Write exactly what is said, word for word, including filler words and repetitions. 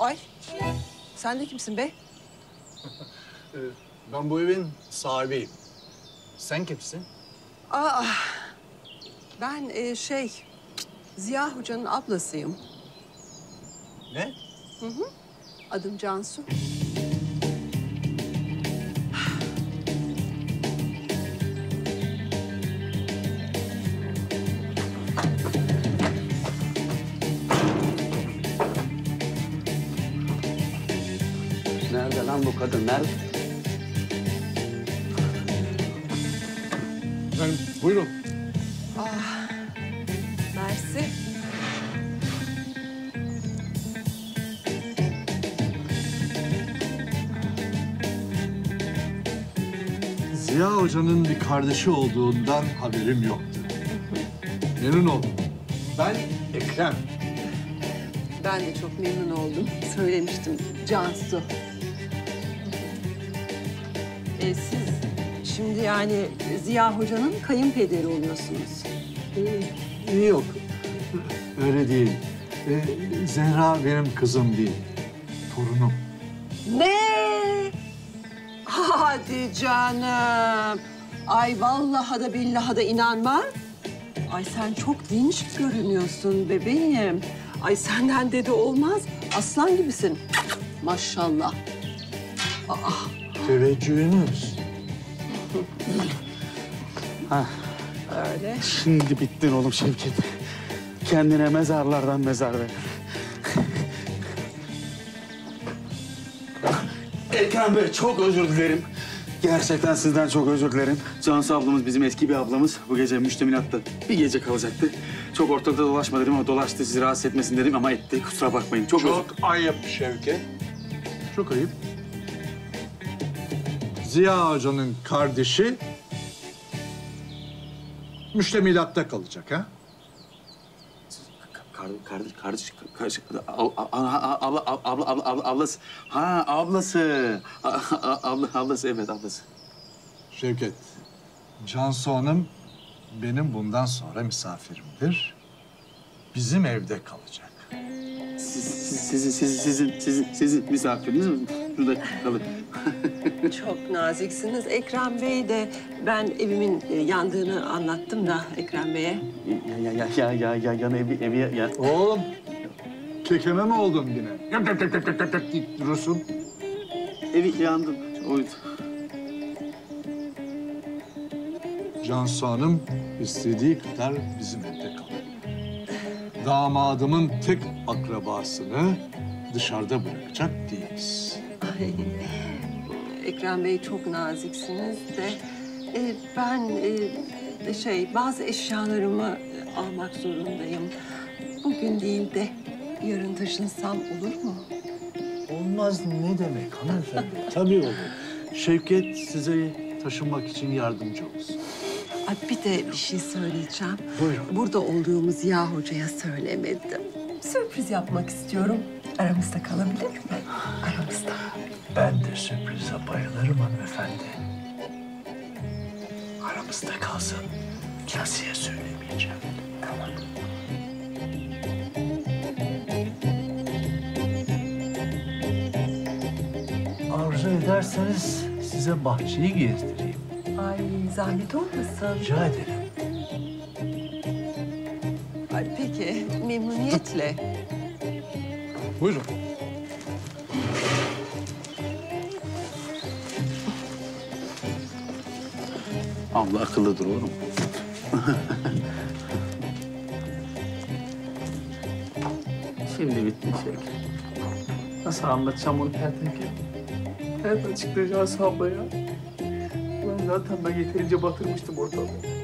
Ay, sen de kimsin be? Ben bu evin sahibiyim. Sen kimsin? Aa, ben e, şey, Ziya Hoca'nın ablasıyım. Ne? Hı hı. Adım Cansu. Nerede lan bu kadın? Nerede? Efendim, buyurun. Ah, mersi. Ziya Hoca'nın bir kardeşi olduğundan haberim yoktu. Memnun oldum. Ben Ekrem. Ben de çok memnun oldum. Söylemiştim, Cansu. Ee, siz şimdi yani Ziya Hoca'nın kayınpederi oluyorsunuz. Ee, yok, öyle değil. Ee, Zehra benim kızım değil, torunum. Ne? Hadi canım. Ay vallahi da billahi da inanma. Ay sen çok dinç görünüyorsun bebeğim. Ay senden dede olmaz, aslan gibisin. Maşallah. Aa. Teveccühünüz. Ha. Öyle. Şimdi bittin oğlum Şevket. Kendine mezarlardan mezar ver. Ekrem Bey, çok özür dilerim. Gerçekten sizden çok özür dilerim. Cansu ablamız bizim eski bir ablamız. Bu gece müştemilatta bir gece kalacaktı. Çok ortalıkta dolaşma dedim ama dolaştı. Sizi rahatsız etmesin dedim ama etti. Kusura bakmayın. Çok, çok özür... ayıp Şevket. Çok ayıp. Ziya Hoca'nın kardeşi müştemilatta kalacak ha? Kardeş, kardeş, kardeş, abla, abla, abla, ablası. Ha, ablası. Abla, ablası, evet ablası. Şevket, Cansu Hanım benim bundan sonra misafirimdir. Bizim evde kalacak. Siz, siz, siz, sizin, sizin, sizin misafiriniz mi? Şurada kalın. Çok naziksiniz Ekrem Bey de. Ben evimin yandığını anlattım da Ekrem Bey'e. Ya, ya, ya, ya, ya, yan evi, evi, ya. Oğlum, kekeme mi oldun yine? Yap, yap, yap, yap, yap, yap, deyip durursun. Evi yandım, oydu. Cansu Hanım istediği kadar bizim evde kalır. Damadımın tek akrabasını dışarıda bırakacak değiliz. Ay, Ekrem Bey çok naziksiniz de e, ben e, şey bazı eşyalarımı almak zorundayım. Bugün değil de yarın taşınsam olur mu? Olmaz ne demek hanımefendi? Tabii olur. Şevket size taşınmak için yardımcı olsun. Ay bir de bir şey söyleyeceğim. Buyurun. Burada olduğumuz Ziya Hoca'ya söylemedim. Sürpriz yapmak istiyorum. Aramızda kalabilir mi? Aramızda. Ben de sürprize bayılırım hanımefendi. Aramızda kalsın. Kimseye söylemeyeceğim. Tamam. Arzu ederseniz size bahçeyi gezdireyim. Ay zahmet olmasın. Rica ederim. Ay peki, memnuniyetle. Buyurun. Abla akıllıdır oğlum. Şimdi bitti Şevket. Nasıl anlatacağım onu Pertenkele? Nereden çıktı Cansu abla ya? Ben zaten ben yeterince batırmıştım ortalığı.